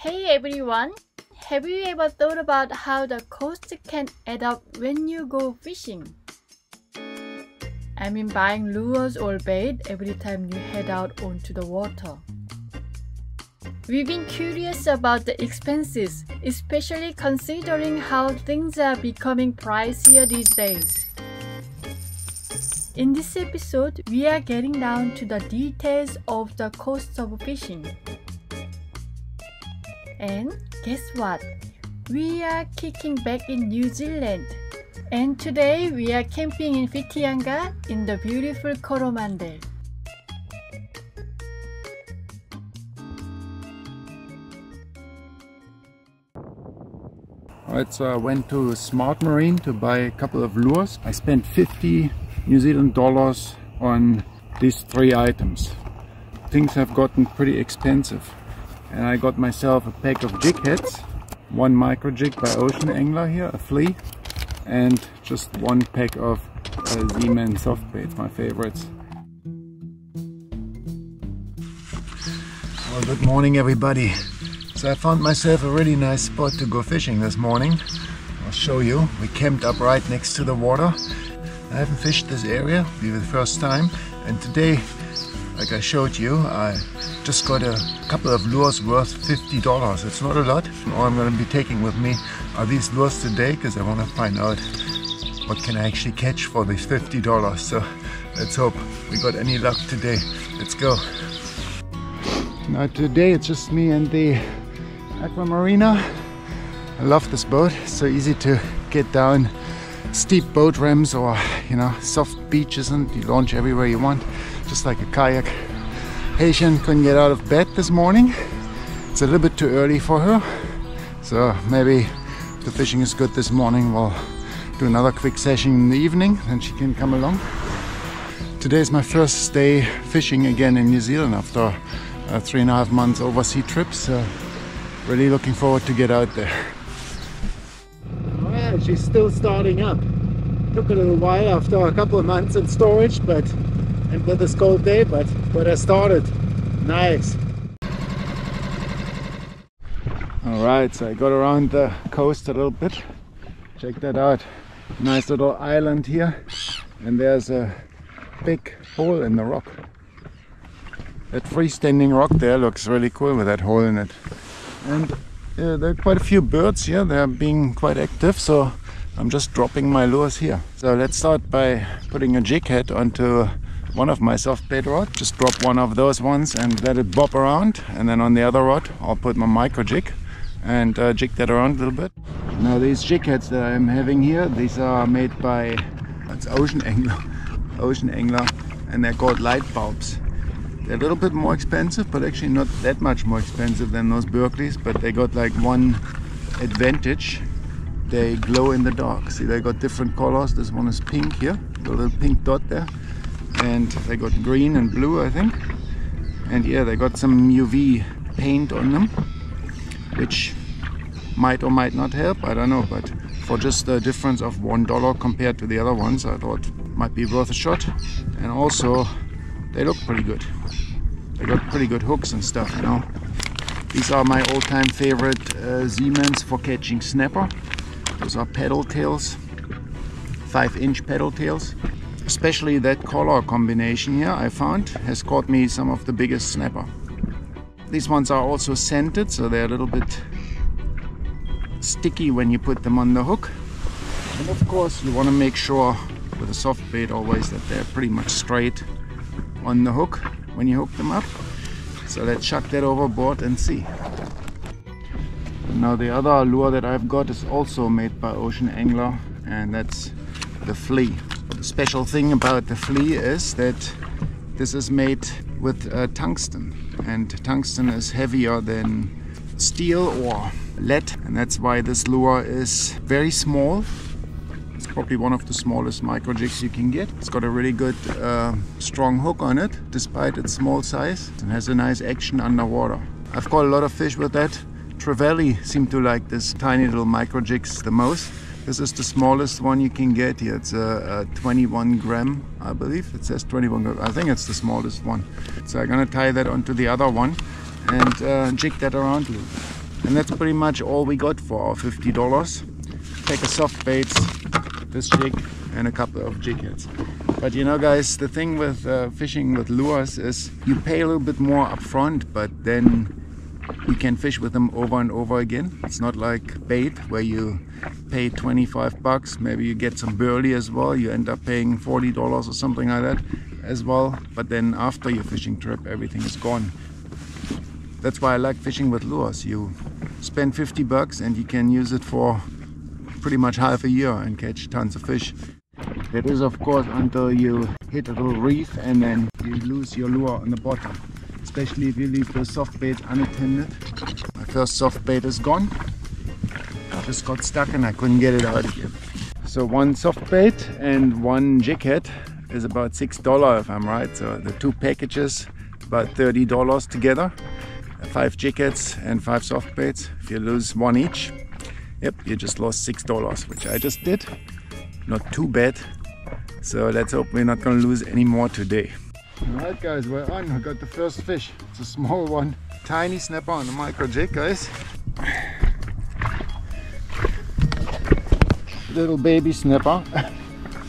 Hey everyone! Have you ever thought about how the cost can add up when you go fishing? I mean buying lures or bait every time you head out onto the water. We've been curious about the expenses, especially considering how things are becoming pricier these days. In this episode, we are getting down to the details of the cost of fishing. And guess what? We are kicking back in New Zealand. And today we are camping in Whitianga in the beautiful Coromandel. Alright, so I went to Smart Marine to buy a couple of lures. I spent 50 New Zealand dollars on these three items. Things have gotten pretty expensive. And I got myself a pack of jig heads, one micro jig by Ocean Angler here, a flea, and just one pack of Z-Man soft baits, my favorites. Well, good morning everybody. So I found myself a really nice spot to go fishing this morning. I'll show you. We camped up right next to the water. I haven't fished this area, it'll be the first time, and today, like I showed you, I just got a couple of lures worth $50. It's not a lot. All I'm going to be taking with me are these lures today because I want to find out what can I actually catch for these $50. So let's hope we got any luck today. Let's go. Now today it's just me and the Aquamarina. I love this boat. It's so easy to get down steep boat ramps or, you know, soft beaches, and you launch everywhere you want, just like a kayak. Haitian couldn't get out of bed this morning. It's a little bit too early for her, so maybe if the fishing is good this morning, we'll do another quick session in the evening, then she can come along. Today is my first day fishing again in New Zealand after 3.5 months overseas trips, so really looking forward to get out there. Oh yeah, she's still starting up. Took a little while after a couple of months in storage, but and with this cold day, but I started. Nice. Alright, so I got around the coast a little bit. Check that out. Nice little island here. And there's a big hole in the rock. That freestanding rock there looks really cool with that hole in it. And there are quite a few birds here. They're being quite active, so I'm just dropping my lures here. So let's start by putting a jig head onto one of my soft bait rods. Just drop one of those ones and let it bob around, and then on the other rod I'll put my micro jig and jig that around a little bit. Now these jig heads that I'm having here, these are made by Ocean Angler, and they're called light bulbs. They're a little bit more expensive, but actually not that much more expensive than those Berkeleys, but they got like one advantage: they glow in the dark. See, they got different colors. This one is pink here, got a little pink dot there. And they got green and blue, I think. And yeah, they got some UV paint on them, which might or might not help, I don't know, but for just the difference of $1 compared to the other ones, I thought it might be worth a shot. And also they look pretty good. They got pretty good hooks and stuff, you know. These are my all-time favorite Z-Mans for catching snapper. Those are Paddle Tails, 5-inch Paddle Tails. Especially that color combination here, I found, has caught me some of the biggest snapper. These ones are also scented, so they're a little bit sticky when you put them on the hook. And of course you want to make sure with a soft bait always that they're pretty much straight on the hook when you hook them up. So let's chuck that overboard and see. Now the other lure that I've got is also made by Ocean Angler, and that's the flea. The special thing about the flea is that this is made with tungsten, and tungsten is heavier than steel or lead, and that's why this lure is very small. It's probably one of the smallest micro jigs you can get. It's got a really good strong hook on it despite its small size, and has a nice action underwater. I've caught a lot of fish with that. Trevally seem to like this tiny little micro jigs the most. This is the smallest one you can get here. It's a 21 gram, I believe. It says 21 gram. I think it's the smallest one. So I'm gonna tie that onto the other one and jig that around a little bit. And that's pretty much all we got for our $50. Take a soft bait, this jig, and a couple of jig heads. But you know guys, the thing with fishing with lures is you pay a little bit more up front, but then you can fish with them over and over again. It's not like bait where you pay 25 bucks, maybe you get some burley as well, you end up paying $40 or something like that as well, but then after your fishing trip everything is gone. That's why I like fishing with lures. You spend 50 bucks and you can use it for pretty much half a year and catch tons of fish. That is of course until you hit a little reef and then you lose your lure on the bottom. Especially if you leave the soft bait unattended. My first soft bait is gone. I just got stuck and I couldn't get it out of here. So one soft bait and one jig head is about $6 if I'm right. So the two packages about $30 together. 5 jig heads and 5 soft baits. If you lose one each, yep, you just lost $6, which I just did. Not too bad. So let's hope we're not gonna lose any more today. Alright guys, we're on. I got the first fish. It's a small one. Tiny snapper on a micro jig, guys. Little baby snapper.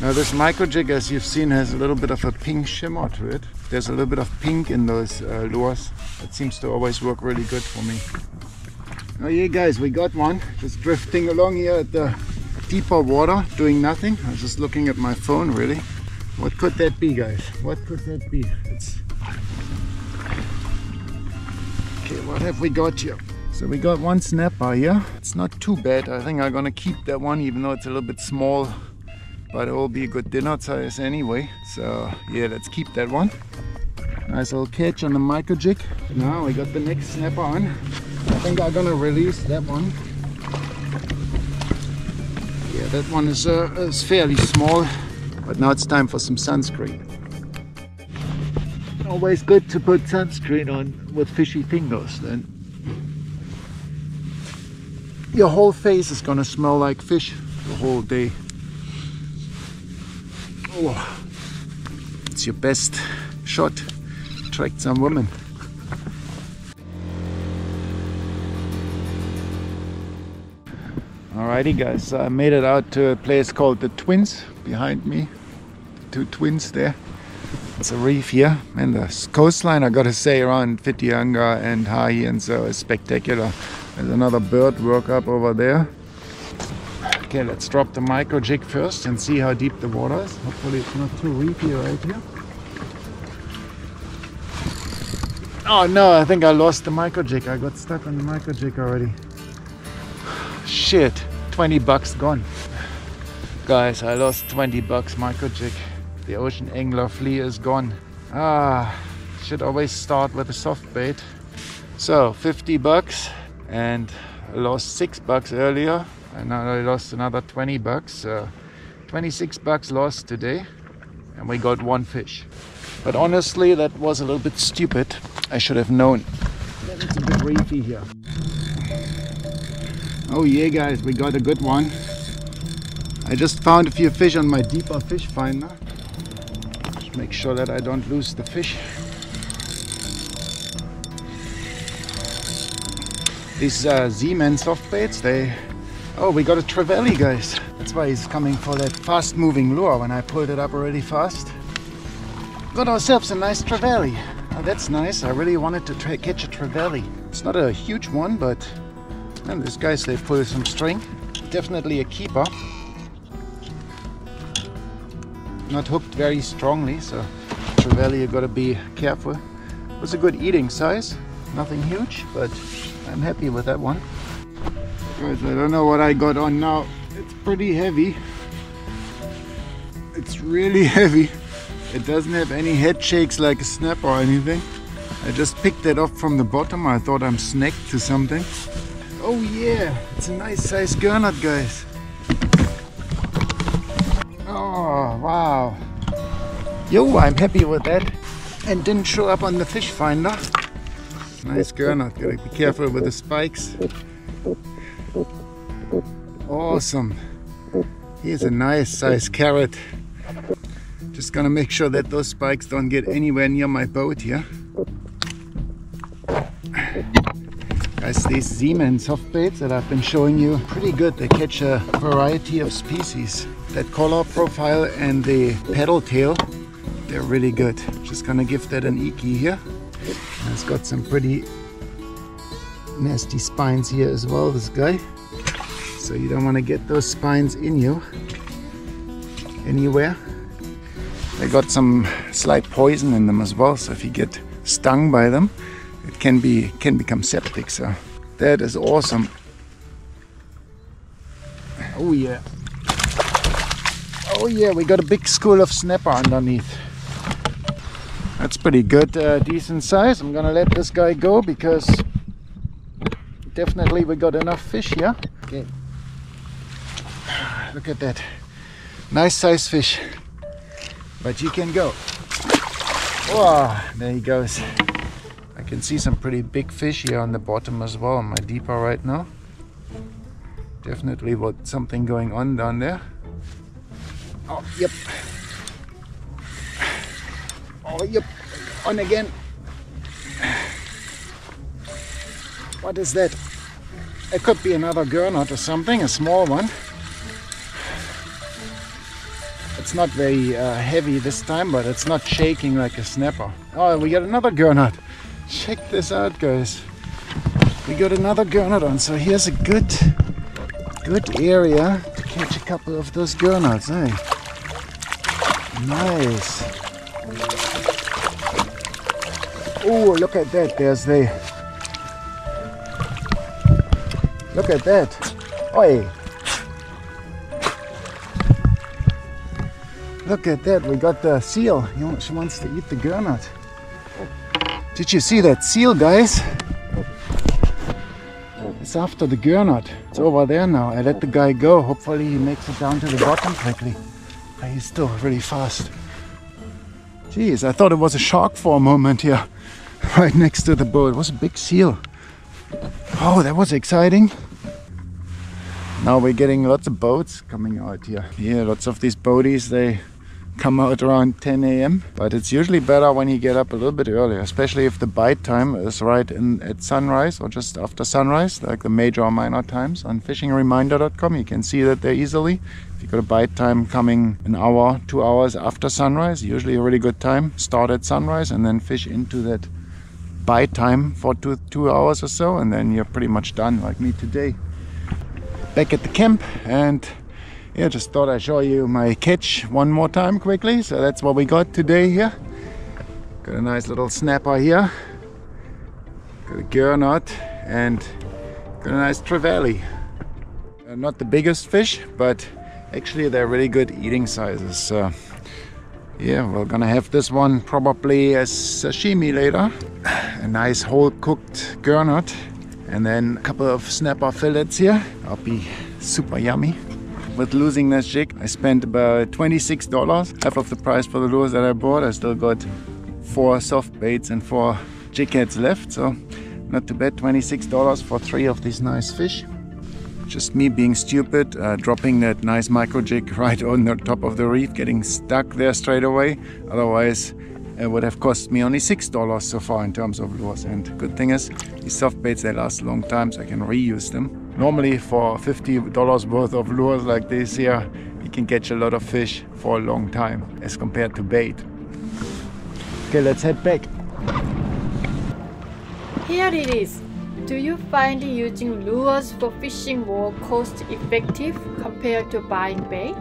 Now this micro jig, as you've seen, has a little bit of a pink shimmer to it. There's a little bit of pink in those lures. It seems to always work really good for me. Oh yeah guys, we got one. Just drifting along here at the deeper water, doing nothing. I was just looking at my phone, really. What could that be, guys? What could that be? Okay, what have we got here? So we got one snapper here. It's not too bad. I think I'm gonna keep that one, even though it's a little bit small, but it will be a good dinner size anyway. So yeah, let's keep that one. Nice little catch on the micro jig. Now we got the next snapper on. I think I'm gonna release that one. Yeah, that one is fairly small. But now it's time for some sunscreen. Always good to put sunscreen on with fishy fingers, then your whole face is gonna smell like fish the whole day. Oh, it's your best shot. Attract some women. Alrighty guys, so I made it out to a place called the Twins, behind me, the two twins there. It's a reef here, and the coastline, I gotta say, around Whitianga and Hahei and so is spectacular. There's another bird work up over there. Okay, let's drop the micro jig first and see how deep the water is. Hopefully it's not too reefy right here. Oh no, I think I lost the micro jig. I got stuck on the micro jig already. Shit, 20 bucks gone. Guys, I lost 20 bucks micro jig. The Ocean Angler Flea is gone. Ah, should always start with a soft bait. So 50 bucks and I lost 6 bucks earlier and now I lost another 20 bucks. So 26 bucks lost today and we got one fish. But honestly, that was a little bit stupid. I should have known. It's a bit reefy here. Oh yeah guys, we got a good one. I just found a few fish on my deeper fish finder. Just make sure that I don't lose the fish. These Z-Man soft baits, they... Oh, we got a trevally, guys. That's why he's coming for that fast-moving lure when I pulled it up really fast. Got ourselves a nice trevally. Oh, that's nice. I really wanted to catch a trevally. It's not a huge one, but... And these guys, they pull some string. Definitely a keeper. Not hooked very strongly, so trevally, you gotta be careful. It was a good eating size, nothing huge, but I'm happy with that one. Guys, I don't know what I got on now. It's pretty heavy. It's really heavy. It doesn't have any head shakes like a snapper or anything. I just picked that up from the bottom. I thought I'm snagged to something. Oh yeah, it's a nice size gurnard, guys. Oh, wow. Yo, I'm happy with that. And didn't show up on the fish finder. Nice gurnard, gotta be careful with the spikes. Awesome. Here's a nice size carrot. Just gonna make sure that those spikes don't get anywhere near my boat here. Guys, these Z-Man soft baits that I've been showing you, pretty good. They catch a variety of species. That color profile and the paddle tail, they're really good. Just gonna give that an Iki here. And it's got some pretty nasty spines here as well, this guy. So you don't want to get those spines in you anywhere. They got some slight poison in them as well, so if you get stung by them, it can become septic. So that is awesome. Oh yeah. Oh yeah, we got a big school of snapper underneath. That's pretty good, decent size. I'm gonna let this guy go because definitely we got enough fish here. Okay. Look at that. Nice size fish. But you can go. Whoa, there he goes. I can see some pretty big fish here on the bottom as well, on my deeper right now. Definitely something going on down there. Oh, yep. Oh, yep. On again. What is that? It could be another gurnot or something, a small one. It's not very heavy this time, but it's not shaking like a snapper. Oh, we got another gurnot. Check this out, guys. We got another gurnot on, so here's a good area to catch a couple of those gurnots, eh? Nice. Oh, look at that. There's the... Look at that. Oi. Look at that. We got the seal. She wants to eat the gurnot. Did you see that seal, guys? It's after the gurnot. It's over there now. I let the guy go. Hopefully he makes it down to the bottom quickly. But he's still really fast. Jeez, I thought it was a shark for a moment here. Right next to the boat. It was a big seal. Oh, that was exciting. Now we're getting lots of boats coming out here. Here, lots of these boaties, they come out around 10 a.m. But it's usually better when you get up a little bit earlier, especially if the bite time is right at sunrise or just after sunrise, like the major or minor times. On fishingreminder.com, you can see that there easily. If you got a bite time coming an hour, 2 hours after sunrise, usually a really good time. Start at sunrise and then fish into that bite time for two hours or so, and then you're pretty much done, like me today. Back at the camp, and yeah, just thought I'd show you my catch one more time quickly. So that's what we got today here. Got a nice little snapper here. Got a gurnot and got a nice trevally. Not the biggest fish, but actually they're really good eating sizes. Yeah, we're gonna have this one probably as sashimi later. A nice whole cooked gurnot. And then a couple of snapper fillets here. That'll be super yummy. With losing this jig, I spent about $26, half of the price for the lures that I bought. I still got 4 soft baits and 4 jigheads left, so not too bad. $26 for 3 of these nice fish. Just me being stupid, dropping that nice micro jig right on the top of the reef, getting stuck there straight away. Otherwise, it would have cost me only $6 so far in terms of lures. And good thing is, these soft baits, they last a long time, so I can reuse them. Normally for $50 worth of lures like this here, you can catch a lot of fish for a long time as compared to bait. Okay, let's head back. Here it is. Do you find using lures for fishing more cost effective compared to buying bait?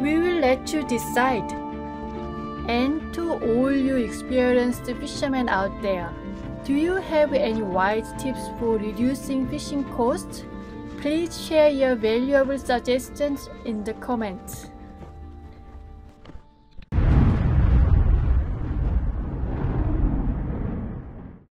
We will let you decide. And to all you experienced fishermen out there, do you have any wise tips for reducing fishing costs? Please share your valuable suggestions in the comments.